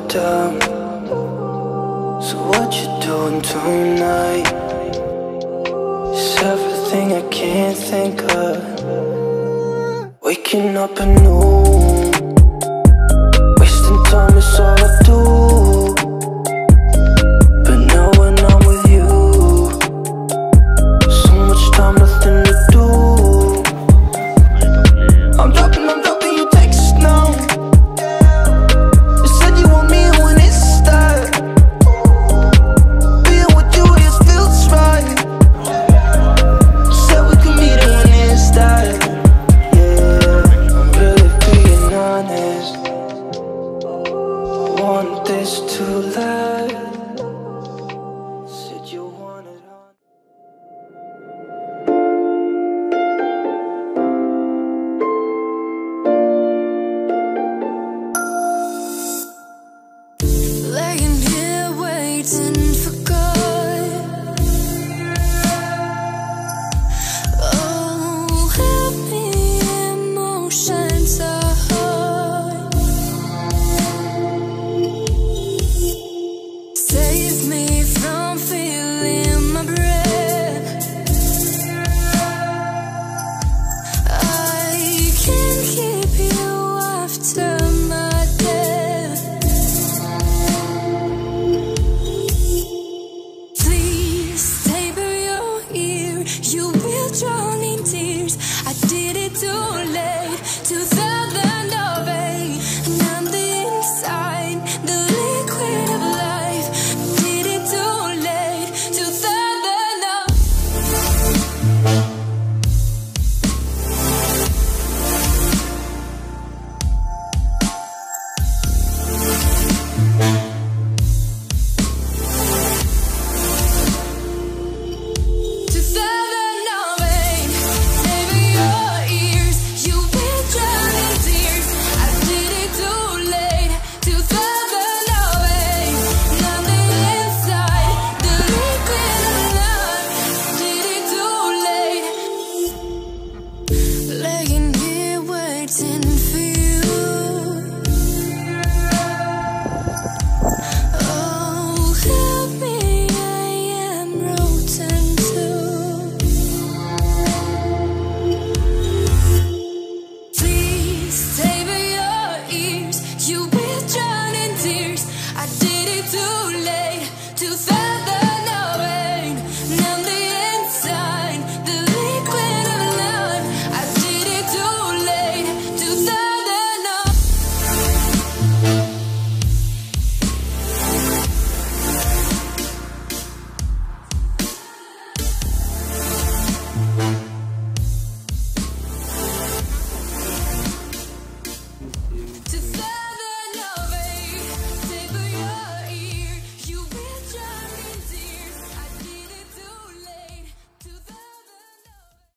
it down. So what you doing tonight? It's everything I can't think of. Waking up at noon, wasting time is all I do. But now when I'm with you, so much time, nothing to do. I'm dropping your texts now. Want this to last.